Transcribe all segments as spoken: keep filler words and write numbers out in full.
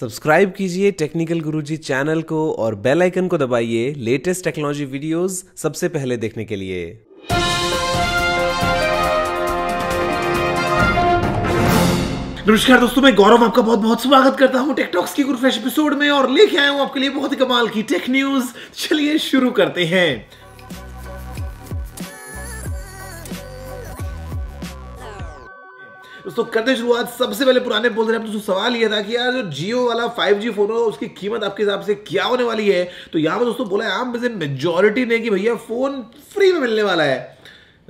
Subscribe कीजिए technical गुरुजी channel को और बेल आइकन को दबाइए लेटेस्ट टेक्नोलॉजी वीडियोस सबसे पहले देखने के लिए। नमस्कार दोस्तों, मैं गौरव आपका बहुत बहुत स्वागत करता हूं टेक टॉक्स की गुरुफ्रेश एपिसोड में और लेके आया हूं आपके लिए बहुत ही कमाल की टेक न्यूज। चलिए शुरू करते हैं। दोस्तों करते शुरुआत सबसे पहले पुराने बोल रहे हैं। दोस्तों सवाल ये था कि यार जो जियो वाला फाइव जी फोन है उसकी कीमत आपके हिसाब से क्या होने वाली है, तो यहाँ पर दोस्तों बोला है आप में से मेजोरिटी ने कि भैया फोन फ्री में मिलने वाला है।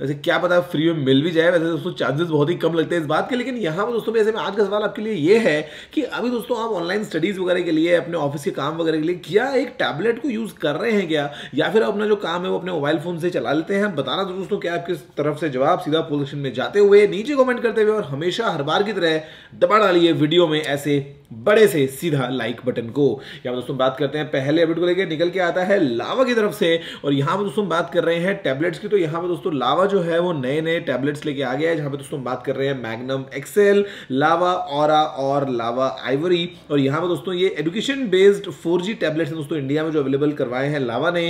वैसे क्या पता फ्री में मिल भी जाए, वैसे दोस्तों चांसेस बहुत ही कम लगते हैं इस बात के, लेकिन यहाँ पर दोस्तों वैसे में आज का सवाल आपके लिए ये है कि अभी दोस्तों आप ऑनलाइन स्टडीज़ वगैरह के लिए, अपने ऑफिस के काम वगैरह के लिए क्या एक टैबलेट को यूज़ कर रहे हैं क्या, या फिर अपना जो काम है वो अपने मोबाइल फ़ोन से चला लेते हैं। बताना तो दोस्तों क्या आपकी तरफ से जवाब, सीधा पोजिशन में जाते हुए नीचे कॉमेंट करते हुए, और हमेशा हर बार की तरह दबा डालिए वीडियो में ऐसे बड़े से सीधा लाइक बटन को। यहाँ पर दोस्तों बात करते हैं पहले अपडेट को लेकर, निकल के आता है लावा की तरफ से और यहाँ पर दोस्तों बात कर रहे हैं टैबलेट्स की। तो यहाँ पर दोस्तों लावा जो है वो नए नए टैबलेट्स लेके आ गया है, जहाँ पर दोस्तों बात कर रहे हैं मैग्नम एक्सेल, लावा ऑरा और लावा आइवरी। और यहाँ पर दोस्तों ये education based four G tablets हैं दोस्तों इंडिया में जो अवेलेबल करवाए हैं लावा ने।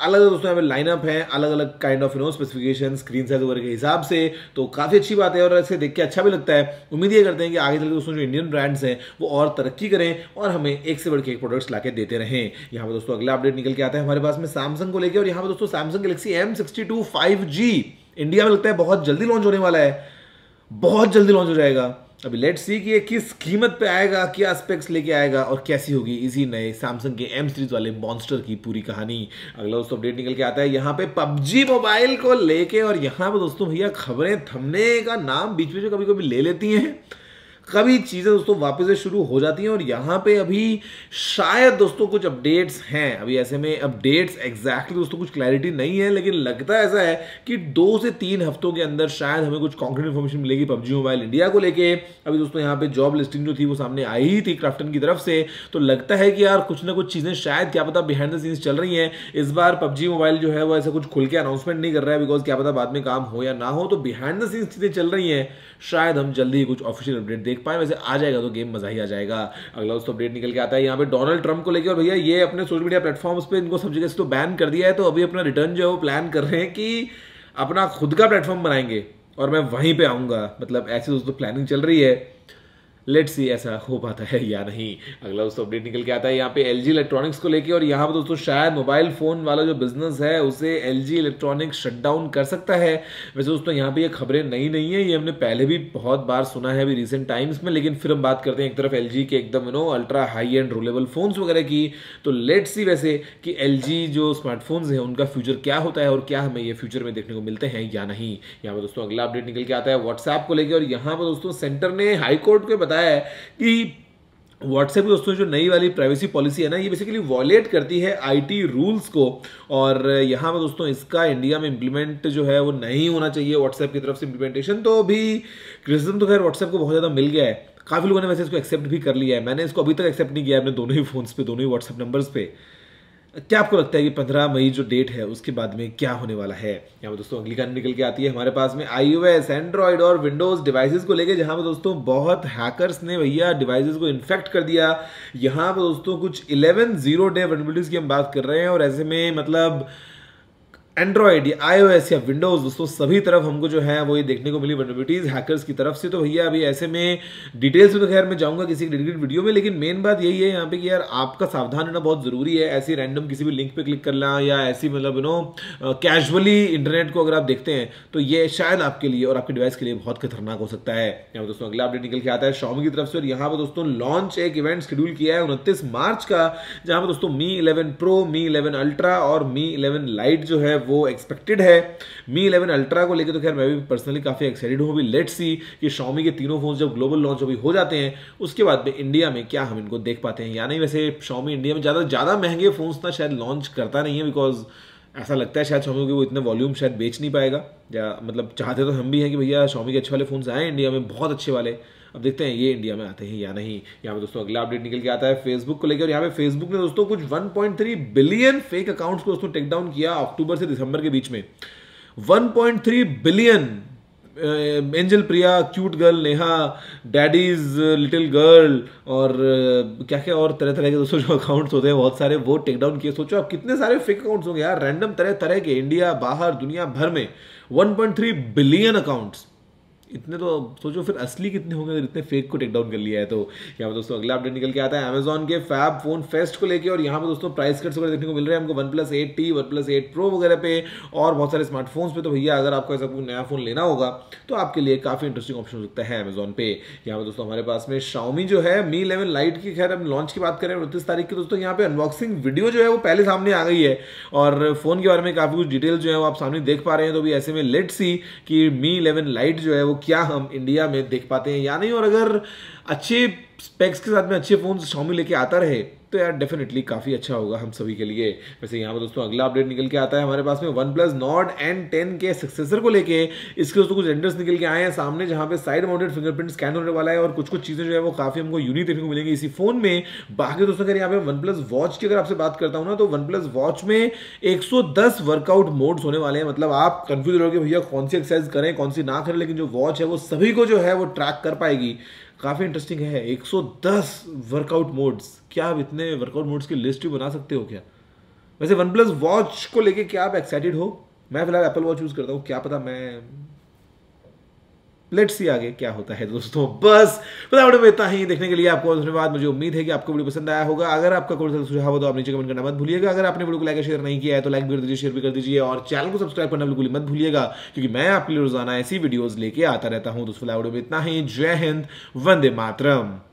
अलग अलग दोस्तों यहाँ पर लाइनअप है, अलग अलग kind of you know specification, screen size वगैरह के हिसाब से, तो काफ़ी अच्छी बात है और ऐसे देख के अच्छा भी लगता है। उम्मीद ये करते हैं कि आगे चलकर दोस्तों जो इंडियन ब्रांड्स हैं वो और तरक्की करें और हमें एक से बढ़ के एक प्रोडक्ट्स लाके देते रहें। यहाँ पर दोस्तों अगला अपडेट निकल के आता है हमारे पास में सैमसंग को लेके, और यहाँ पर दोस्तों Samsung Galaxy M sixty two five G India में लगता है बहुत जल्दी लॉन्च होने वाला है, बहुत जल्दी लॉन्च हो जाएगा। अभी लेट्स सी कि ये किस कीमत पे आएगा, क्या एस्पेक्ट्स लेके आएगा और कैसी होगी इसी नए सैमसंग के एम सीरीज वाले मॉन्स्टर की पूरी कहानी। अगला दोस्तों अपडेट निकल के आता है यहाँ पे पबजी मोबाइल को लेके, और यहाँ पर दोस्तों भैया खबरें थमने का नाम बीच बीच में कभी कभी ले लेती हैं, कभी चीज़ें दोस्तों वापस से शुरू हो जाती हैं। और यहाँ पे अभी शायद दोस्तों कुछ अपडेट्स हैं, अभी ऐसे में अपडेट्स एग्जैक्टली दोस्तों कुछ क्लैरिटी नहीं है, लेकिन लगता ऐसा है कि दो से तीन हफ्तों के अंदर शायद हमें कुछ कॉन्क्रीट इन्फॉर्मेशन मिलेगी पबजी मोबाइल इंडिया को लेके। अभी दोस्तों यहाँ पे जॉब लिस्टिंग जो थी वो सामने आई ही थी क्राफ्टन की तरफ से, तो लगता है कि यार कुछ ना कुछ चीज़ें शायद क्या पता बिहाइंड द सीन्स चल रही हैं। इस बार पबजी मोबाइल जो है वो ऐसा कुछ खुल के अनाउंसमेंट नहीं कर रहा है, बिकॉज क्या पता बाद में काम हो या ना हो, तो बिहाइंड द सीन्स चीज़ें चल रही हैं, शायद हम जल्दी ही कुछ ऑफिशियल अपडेट देख पाए। वैसे आ जाएगा तो गेम मजा ही आ जाएगा। अगला दोस्तों अपडेट निकल के आता है यहाँ पे डोनाल्ड ट्रम्प को लेकर, और भैया ये अपने सोशल मीडिया प्लेटफॉर्म्स पे इनको सब जगह से तो बैन कर दिया है, तो अभी अपना रिटर्न जो है वो प्लान कर रहे हैं कि अपना खुद का प्लेटफॉर्म बनाएंगे और मैं वहीं पर आऊँगा, मतलब ऐसी दोस्तों प्लानिंग चल रही है। लेट्स सी ऐसा हो पाता है या नहीं। अगला दोस्तों अपडेट निकल के आता है यहाँ पे एल जी इलेक्ट्रॉनिक्स को लेके, और यहाँ पर दोस्तों शायद मोबाइल फ़ोन वाला जो बिजनेस है उसे एल जी इलेक्ट्रॉनिक्स शटडाउन कर सकता है। वैसे दोस्तों यहाँ पे ये खबरें नई नहीं है, ये हमने पहले भी बहुत बार सुना है अभी रिसेंट टाइम्स में, लेकिन फिर हम बात करते हैं एक तरफ एल जी के एकदम you know ultra high end rollable phones वगैरह की, तो लेट्स सी वैसे कि एल जी जो स्मार्टफोन्स हैं उनका फ्यूचर क्या होता है और क्या हमें ये फ्यूचर में देखने को मिलते हैं या नहीं। यहाँ पर दोस्तों अगला अपडेट निकल के आता है व्हाट्सएप को लेकर, और यहाँ पर दोस्तों सेंटर ने हाईकोर्ट को है कि व्हाट्सएप दोस्तों जो नई वाली प्राइवेसी पॉलिसी है ना, ये बेसिकली वॉयलेट करती है आईटी रूल्स को, और यहाँ पर दोस्तों इसका इंडिया में इंप्लीमेंट जो है वो नहीं होना चाहिए व्हाट्सएप की तरफ से इंप्लीमेंटेशन। तो अभी क्रिटिसिज्म तो खैर व्हाट्सएप को बहुत ज़्यादा मिल गया है, काफ़ी लोगों ने वैसे इसको एक्सेप्ट भी कर लिया है, मैंने इसको अभी तक एक्सेप्ट नहीं किया है अपने दोनों ही फ़ोन्स पे, दोनों ही व्हाट्सएप नंबर्स पे। क्या आपको लगता है कि पंद्रह मई जो डेट है उसके बाद में क्या होने वाला है। यहाँ पर दोस्तों अगली कहानी निकल के आती है हमारे पास में आईओएस, एंड्रॉयड और विंडोज़ डिवाइसेस को लेके, जहाँ पर दोस्तों बहुत हैकर्स ने भैया डिवाइसेस को इन्फेक्ट कर दिया। यहाँ पर दोस्तों कुछ इलेवन जीरो डे वल्नरेबिलिटीज़ की हम बात कर रहे हैं, और ऐसे में मतलब एंड्रॉयड या आईओएस या विंडोज़ दोस्तों सभी तरफ हमको जो है वो ये देखने को मिली वल्नरेबिलिटीज़ हैकर्स की तरफ से। तो भैया अभी ऐसे में डिटेल्स में तो खैर मैं जाऊंगा किसी डेडिकेटेड वीडियो में, लेकिन मेन बात यही है यहाँ पे कि यार आपका सावधान रहना बहुत ज़रूरी है। ऐसी रैंडम किसी भी लिंक पे क्लिक करना या ऐसी मतलब यू नो कैजुअली इंटरनेट को अगर आप देखते हैं तो ये शायद आपके लिए और आपके डिवाइस के लिए बहुत खतरनाक हो सकता है। यहाँ पर दोस्तों अगला अपडेट निकल के आता है शाओमी की तरफ से, और यहाँ पर दोस्तों लॉन्च एक इवेंट शेड्यूल किया है उनतीस मार्च का, जहाँ पर दोस्तों Mi eleven pro, Mi eleven ultra और मी इलेवन लाइट जो है वो एक्सपेक्टेड है। मी इलेवन अल्ट्रा को लेकर तो खैर मैं भी पर्सनली काफी एक्साइटेड हूँ। अभी लेट्स सी कि शाओमी के तीनों फोन जब ग्लोबल लॉन्च अभी हो जाते हैं उसके बाद में इंडिया में क्या हम इनको देख पाते हैं या नहीं। वैसे शाओमी इंडिया में ज़्यादा ज़्यादा महंगे फोन्स ना शायद लॉन्च करता नहीं है, बिकॉज ऐसा लगता है शायद शाओमी को वो इतने वॉल्यूम शायद बेच नहीं पाएगा, या मतलब चाहते तो हम भी हैं कि भैया शाओमी के अच्छे वाले फ़ोन्स आए इंडिया में, बहुत अच्छे वाले। अब देखते हैं ये इंडिया में आते हैं या नहीं। यहाँ पे दोस्तों अगला अपडेट निकल के आता है फेसबुक को लेकर, और यहाँ पे फेसबुक ने दोस्तों कुछ one point three billion fake accounts को दोस्तों टेक डाउन किया अक्टूबर से दिसंबर के बीच में। One point three billion angel Priya, cute girl Neha, daddy's little girl और क्या क्या और तरह तरह के दोस्तों जो अकाउंट्स होते हैं बहुत सारे वो टेक डाउन किए। सोचो आप कितने सारे फेक अकाउंट्स होंगे यार, रैंडम तरह तरह के इंडिया बाहर दुनिया भर में one point three billion accounts. इतने तो सोचो फिर असली कितने होंगे अगर इतने फेक को टेक डाउन कर लिया है तो। यहाँ पे दोस्तों अगला अपडेट निकल के आता है अमेजॉन के फैब फोन फेस्ट को लेके, और यहाँ पे दोस्तों प्राइस कट्स वगैरह देखने को मिल रहे हैं हमको OnePlus eight T, OnePlus eight pro वगैरह पे और बहुत सारे स्मार्टफोन्स पे। तो भैया अगर आपको ऐसा कोई नया फोन लेना होगा तो आपके लिए काफ़ी इंटरेस्टिंग ऑप्शन हो सकता है अमेजॉन पे। यहाँ पे दोस्तों हमारे पास में Xiaomi जो है Mi इलेवन Lite की, खैर हम लॉन्च की बात करें उनतीस तारीख की दोस्तों, यहाँ पे अनबॉक्सिंग वीडियो जो है वो पहले सामने आ गई है और फोन के बारे में काफ़ी कुछ डिटेल जो है वो आप सामने देख पा रहे हैं। तो भी ऐसे में लेट्स सी कि Mi इलेवन Lite जो है वो क्या हम इंडिया में देख पाते हैं या नहीं, और अगर अच्छे स्पेक्स के साथ में अच्छे फोन Xiaomi लेके आता रहे तो यार डेफिनेटली काफ़ी अच्छा होगा हम सभी के लिए। वैसे यहाँ पर दोस्तों अगला अपडेट निकल के आता है हमारे पास में OnePlus Nord N टेन के सक्सेसर को लेके। इसके दोस्तों कुछ रेंडर्स निकल के आए हैं सामने, जहाँ पे साइड माउंटेड फिंगरप्रिंट स्कैन होने वाला है और कुछ कुछ चीज़ें जो है वो काफ़ी हमको यूनिक देखने को मिलेंगी इसी फोन में। बाकी दोस्तों अगर यहाँ पे OnePlus Watch की अगर आपसे बात करता हूँ ना, तो OnePlus Watch में एक सौ दस वर्कआउट मोड्स होने वाले हैं। मतलब आप कन्फ्यूज रहोगे भैया कौन सी एक्सरसाइज करें कौन सी ना करें, लेकिन जो वॉच है वो सभी को जो है वो ट्रैक कर पाएगी। काफ़ी इंटरेस्टिंग है, एक सौ दस वर्कआउट मोड्स। क्या आप इतने वर्कआउट मोड्स की लिस्ट भी बना सकते हो क्या? वैसे OnePlus Watch को लेके क्या आप एक्साइटेड हो? मैं फिलहाल Apple Watch यूज़ करता हूँ, क्या पता मैं, लेट्स सी आगे क्या होता है दोस्तों। बस बताओ मैं इतना ही, देखने के लिए आपको धन्यवाद। मुझे उम्मीद है कि आपको वीडियो पसंद आया होगा। अगर आपका कोई सुझाव हो तो आप नीचे कमेंट करना मत भूलिएगा। अगर आपने वीडियो को लाइक शेयर नहीं किया है तो लाइक भी कर दीजिए, शेयर भी कर दीजिए और चैनल को सब्सक्राइब करना बिल्कुल मत भूलिएगा, क्योंकि मैं आपके लिए रोजाना ऐसी वीडियोज लेके आता रहता हूँ। तो फिलहाल वीडियो में इतना ही। जय हिंद, वंदे मातरम।